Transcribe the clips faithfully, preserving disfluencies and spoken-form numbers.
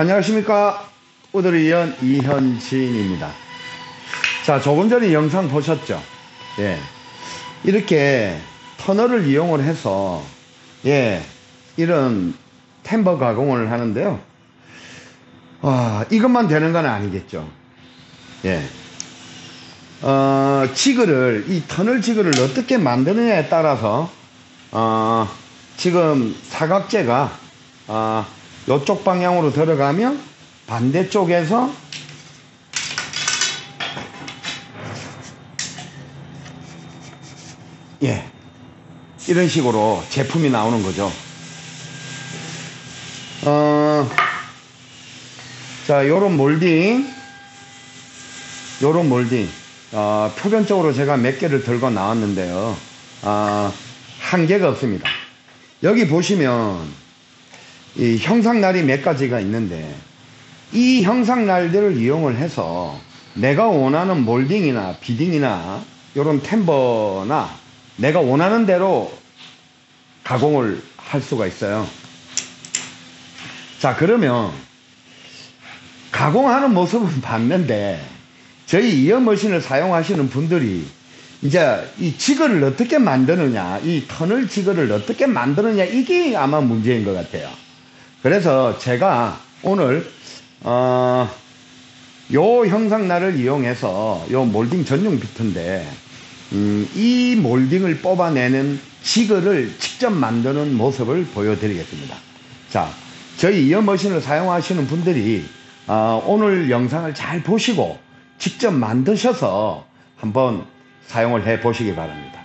안녕하십니까. 우드로이현 이현진입니다. 자, 조금 전에 영상 보셨죠? 예. 이렇게 터널을 이용을 해서, 예, 이런 템버 가공을 하는데요. 아, 이것만 되는 건 아니겠죠. 예. 어, 지그를, 이 터널 지그를 어떻게 만드느냐에 따라서, 어, 지금 사각재가, 어, 요쪽 방향으로 들어가면 반대쪽에서 예 이런 식으로 제품이 나오는 거죠. 어, 자, 요런 몰딩 요런 몰딩 어, 표면적으로 제가 몇 개를 들고 나왔는데요. 어, 한 개가 없습니다. 여기 보시면 이 형상날이 몇 가지가 있는데, 이 형상날들을 이용을 해서 내가 원하는 몰딩이나 비딩이나 요런 템버나 내가 원하는 대로 가공을 할 수가 있어요. 자, 그러면 가공하는 모습은 봤는데, 저희 이어 머신을 사용하시는 분들이 이제 이 지그를 어떻게 만드느냐, 이 터널 지그를 어떻게 만드느냐, 이게 아마 문제인 것 같아요. 그래서 제가 오늘 어, 요 형상날을 이용해서 요 몰딩 전용 비트인데, 음, 이 몰딩을 뽑아내는 지그를 직접 만드는 모습을 보여드리겠습니다. 자, 저희 이어 머신을 사용하시는 분들이 어, 오늘 영상을 잘 보시고 직접 만드셔서 한번 사용을 해 보시기 바랍니다.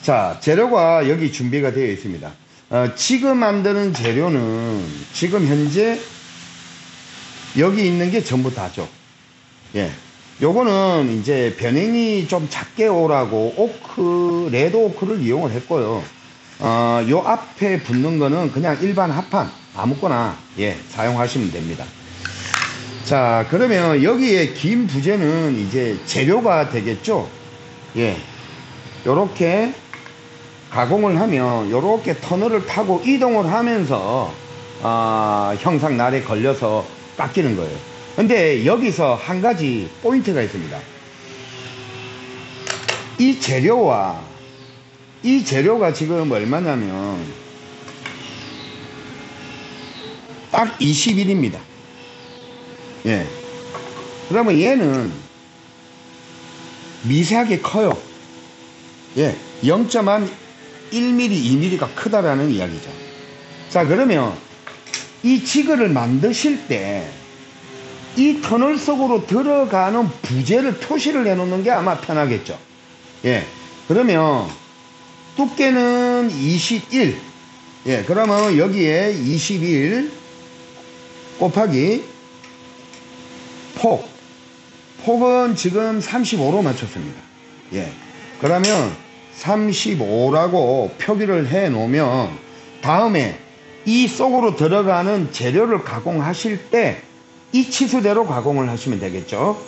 자, 재료가 여기 준비가 되어 있습니다. 어, 지금 만드는 재료는 지금 현재 여기 있는 게 전부 다죠. 예. 요거는 이제 변형이 좀 작게 오라고 오크, 레드 오크를 이용을 했고요. 어, 요 앞에 붙는 거는 그냥 일반 합판, 아무거나, 예, 사용하시면 됩니다. 자, 그러면 여기에 긴 부재는 이제 재료가 되겠죠. 예. 요렇게 가공을 하면 요렇게 터널을 타고 이동을 하면서 어, 형상날에 걸려서 깎이는 거예요. 근데 여기서 한 가지 포인트가 있습니다. 이 재료와 이 재료가 지금 얼마냐면 딱 이십 일입니다. 예. 그러면 얘는 미세하게 커요. 예. 영 점 일 밀리미터, 이 밀리미터가 크다라는 이야기죠. 자, 그러면 이 지그를 만드실 때 이 터널 속으로 들어가는 부재를 표시를 해놓는 게 아마 편하겠죠. 예. 그러면 두께는 이십일. 예. 그러면 여기에 이십일 곱하기 폭. 폭은 지금 삼십오로 맞췄습니다. 예. 그러면 삼십오라고 표기를 해 놓으면 다음에 이 속으로 들어가는 재료를 가공하실 때 이 치수대로 가공을 하시면 되겠죠.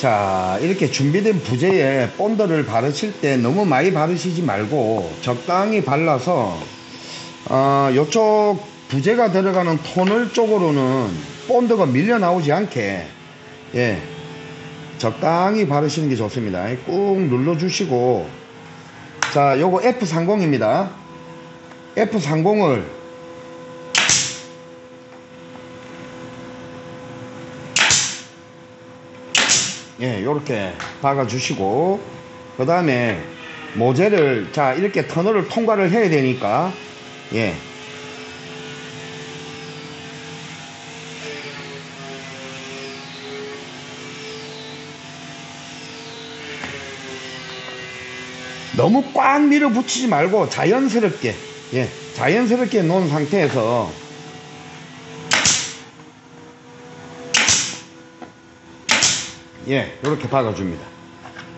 자, 이렇게 준비된 부재에 본드를 바르실 때 너무 많이 바르시지 말고 적당히 발라서 어, 요쪽 부재가 들어가는 터널 쪽으로는 본드가 밀려 나오지 않게, 예, 적당히 바르시는 게 좋습니다. 꾹 눌러주시고, 자, 요거 에프 삼십입니다. 에프 삼십을 예, 요렇게 박아주시고, 그 다음에 모재를, 자, 이렇게 터널을 통과를 해야 되니까, 예, 너무 꽉 밀어붙이지 말고 자연스럽게, 예, 자연스럽게 놓은 상태에서 예, 요렇게 박아줍니다.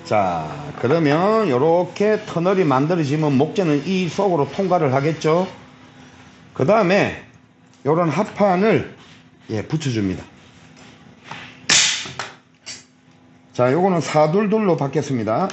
자, 그러면 요렇게 터널이 만들어지면 목재는 이 속으로 통과를 하겠죠. 그 다음에 요런 합판을, 예, 붙여줍니다. 자, 요거는 사둘둘로 바뀌었습니다.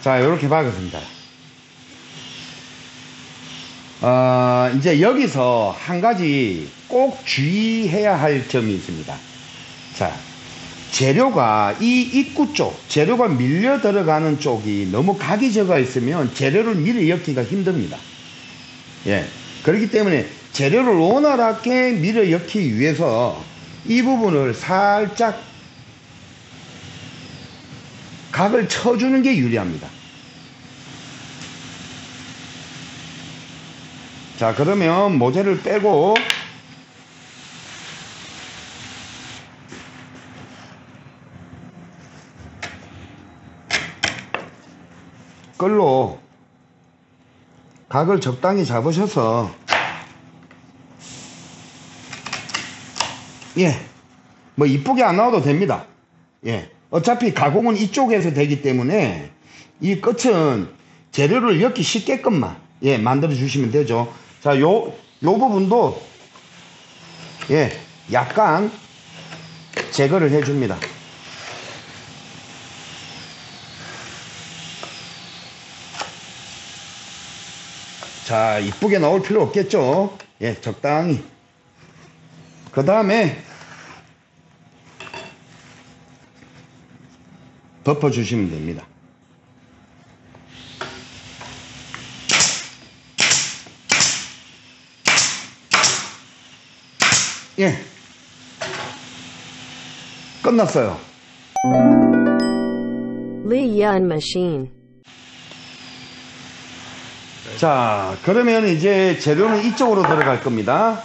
자, 요렇게 박았습니다. 어, 이제 여기서 한 가지 꼭 주의해야 할 점이 있습니다. 자, 재료가 이 입구 쪽, 재료가 밀려 들어가는 쪽이 너무 각이 적어 있으면 재료를 미리 엮기가 힘듭니다. 예, 그렇기 때문에 재료를 원활하게 밀어 엮기 위해서 이 부분을 살짝 각을 쳐주는 게 유리합니다. 자, 그러면 모재를 빼고 끌로 각을 적당히 잡으셔서, 예, 뭐 이쁘게 안 나와도 됩니다. 예, 어차피 가공은 이쪽에서 되기 때문에 이 끝은 재료를 엮기 쉽게끔만, 예, 만들어 주시면 되죠. 자, 요, 요 부분도, 예, 약간 제거를 해 줍니다. 자, 이쁘게 나올 필요 없겠죠. 예, 적당히. 그 다음에 덮어주시면 됩니다. 예, 끝났어요. 우드로이현 머신. 자, 그러면 이제 재료는 이쪽으로 들어갈 겁니다.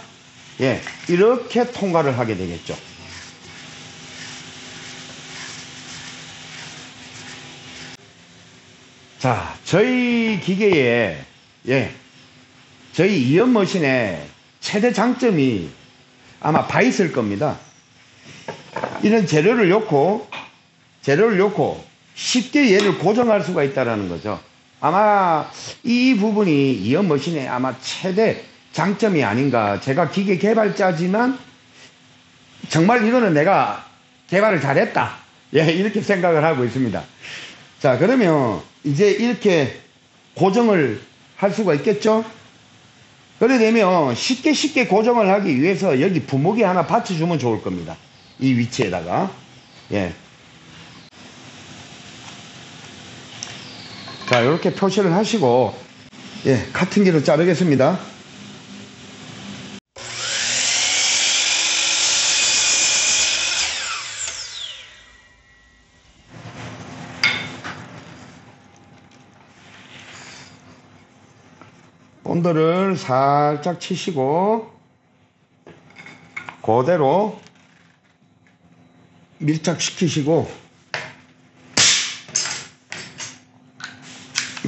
예, 이렇게 통과를 하게 되겠죠. 자, 저희 기계에, 예, 저희 이현 머신의 최대 장점이 아마 봐 있을 겁니다. 이런 재료를 놓고 재료를 놓고 쉽게 얘를 고정할 수가 있다라는 거죠. 아마 이 부분이 이현 머신의 아마 최대 장점이 아닌가. 제가 기계 개발자지만 정말 이거는 내가 개발을 잘했다, 예, 이렇게 생각을 하고 있습니다. 자, 그러면 이제 이렇게 고정을 할 수가 있겠죠? 그래 되면 쉽게 쉽게 고정을 하기 위해서 여기 부목이 하나 받쳐주면 좋을 겁니다. 이 위치에다가. 예. 자, 이렇게 표시를 하시고, 예, 같은 길을 자르겠습니다. 본드를 살짝 치시고 그대로 밀착시키시고,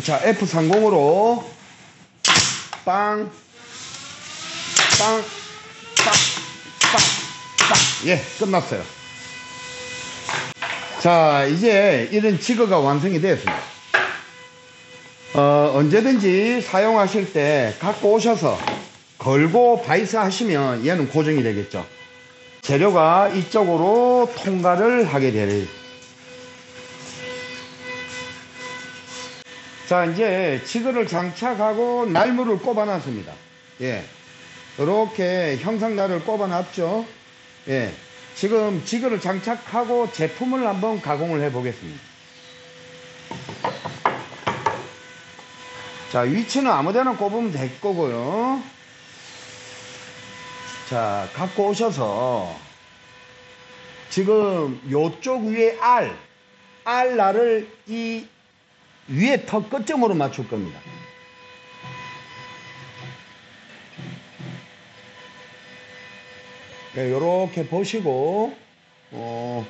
자, 에프 삼십으로 빵, 빵, 빵, 빵, 빵. 예, 끝났어요. 자, 이제 이런 지거가 완성이 되었습니다. 어, 언제든지 사용하실 때 갖고 오셔서 걸고 바이스 하시면 얘는 고정이 되겠죠. 재료가 이쪽으로 통과를 하게 되래요. 자, 이제 지그를 장착하고 날물을 꼽아놨습니다. 예, 이렇게 형상날을 꼽아놨죠. 예, 지금 지그를 장착하고 제품을 한번 가공을 해 보겠습니다. 자, 위치는 아무데나 꼽으면 될 거고요. 자, 갖고 오셔서 지금 요쪽 위에 R, R날을 이 위에 턱 끝점으로 맞출 겁니다. 네, 요렇게 보시고 어,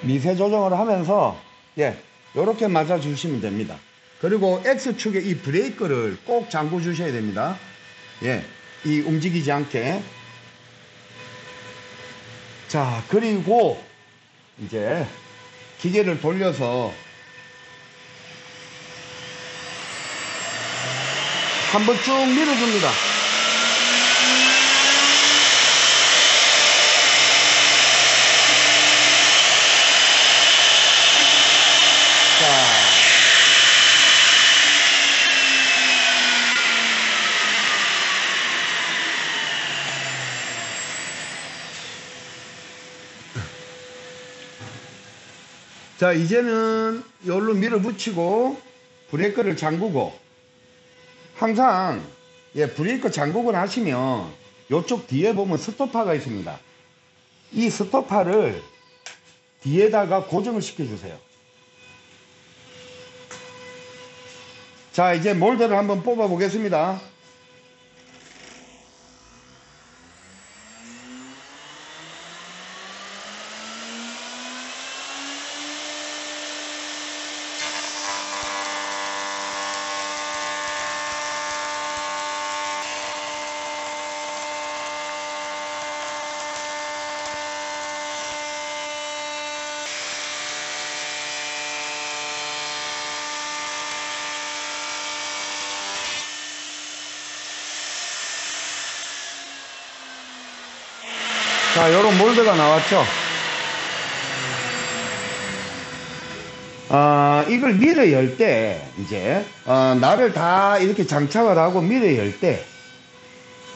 미세 조정을 하면서 예, 요렇게 맞아 주시면 됩니다. 그리고 X축에 이 브레이크를 꼭 잠궈 주셔야 됩니다. 예, 이 움직이지 않게. 자, 그리고 이제 기계를 돌려서 한번 쭉 밀어줍니다. 자, 이제는 여기로 밀어붙이고 브레이크를 잠그고, 항상 예, 브레이크 잠그고 하시면 이쪽 뒤에 보면 스토파가 있습니다. 이 스토파를 뒤에다가 고정을 시켜주세요. 자, 이제 몰드를 한번 뽑아 보겠습니다. 자, 요런 몰드가 나왔죠. 아, 이걸 밀어 열 때 이제 아, 날을 다 이렇게 장착을 하고 밀어 열 때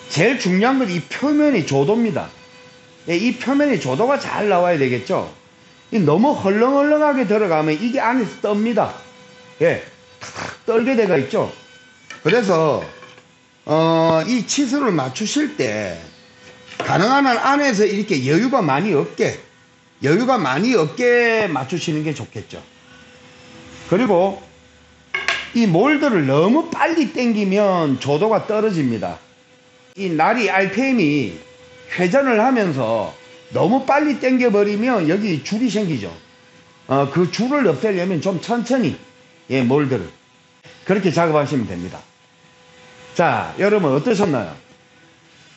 제일 중요한 건 이 표면이 조도입니다. 예, 이 표면이 조도가 잘 나와야 되겠죠. 이 너무 헐렁헐렁하게 들어가면 이게 안에서 떱니다. 예, 탁탁 떨게 돼가 있죠. 그래서 어, 이 치수를 맞추실 때 가능한 한 안에서 이렇게 여유가 많이 없게 여유가 많이 없게 맞추시는 게 좋겠죠. 그리고 이 몰드를 너무 빨리 당기면 조도가 떨어집니다. 이 날이 알피엠이 회전을 하면서 너무 빨리 당겨버리면 여기 줄이 생기죠. 어, 그 줄을 없애려면 좀 천천히 예, 몰드를 그렇게 작업하시면 됩니다. 자, 여러분 어떠셨나요?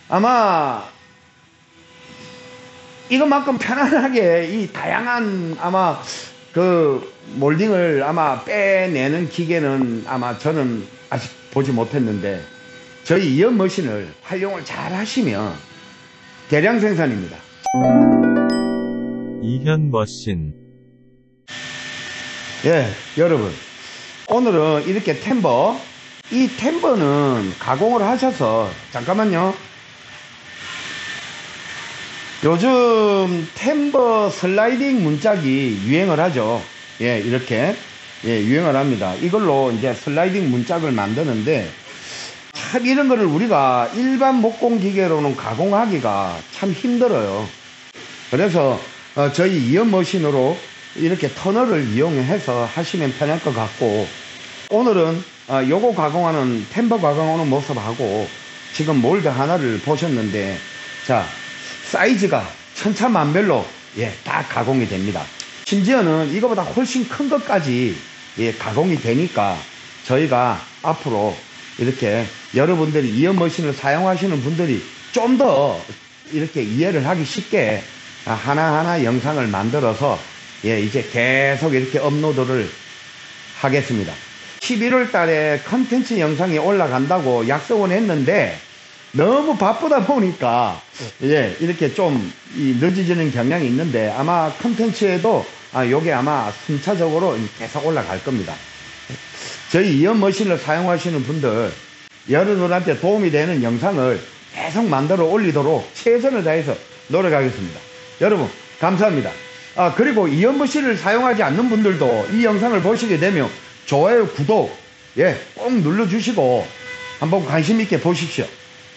아마 이것만큼 편안하게 이 다양한 아마 그 몰딩을 아마 빼내는 기계는 아마 저는 아직 보지 못했는데, 저희 이현 머신을 활용을 잘 하시면 대량 생산입니다. 이현 머신. 예, 여러분 오늘은 이렇게 템버, 이 템버는 가공을 하셔서 잠깐만요. 요즘 템버 슬라이딩 문짝이 유행을 하죠. 예, 이렇게 예, 유행을 합니다. 이걸로 이제 슬라이딩 문짝을 만드는데, 참 이런 거를 우리가 일반 목공 기계로는 가공하기가 참 힘들어요. 그래서 어, 저희 이현 머신으로 이렇게 터널을 이용해서 하시면 편할 것 같고, 오늘은 어, 요거 가공하는 템버 가공하는 모습하고 지금 몰드 하나를 보셨는데, 자, 사이즈가 천차만별로 예, 다 가공이 됩니다. 심지어는 이거보다 훨씬 큰 것까지 예, 가공이 되니까, 저희가 앞으로 이렇게 여러분들이 이현 머신을 사용하시는 분들이 좀 더 이렇게 이해를 하기 쉽게 하나하나 영상을 만들어서 예, 이제 계속 이렇게 업로드를 하겠습니다. 십일월 달에 컨텐츠 영상이 올라간다고 약속은 했는데 너무 바쁘다 보니까 예, 이렇게 좀 이 늦어지는 경향이 있는데, 아마 컨텐츠에도 아, 요게 아마 순차적으로 계속 올라갈 겁니다. 저희 이현 머신을 사용하시는 분들, 여러분한테 도움이 되는 영상을 계속 만들어 올리도록 최선을 다해서 노력하겠습니다. 여러분 감사합니다. 아, 그리고 이현 머신을 사용하지 않는 분들도 이 영상을 보시게 되면 좋아요, 구독 예, 꼭 눌러주시고 한번 관심 있게 보십시오.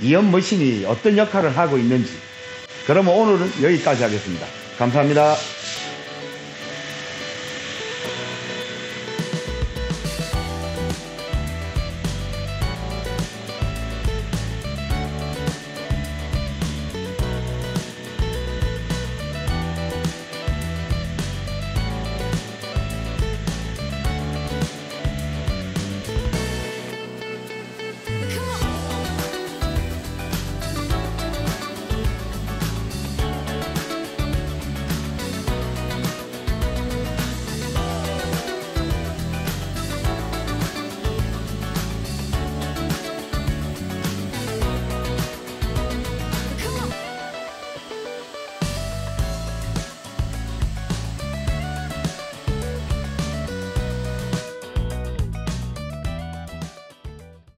이현 머신이 어떤 역할을 하고 있는지. 그러면 오늘은 여기까지 하겠습니다. 감사합니다.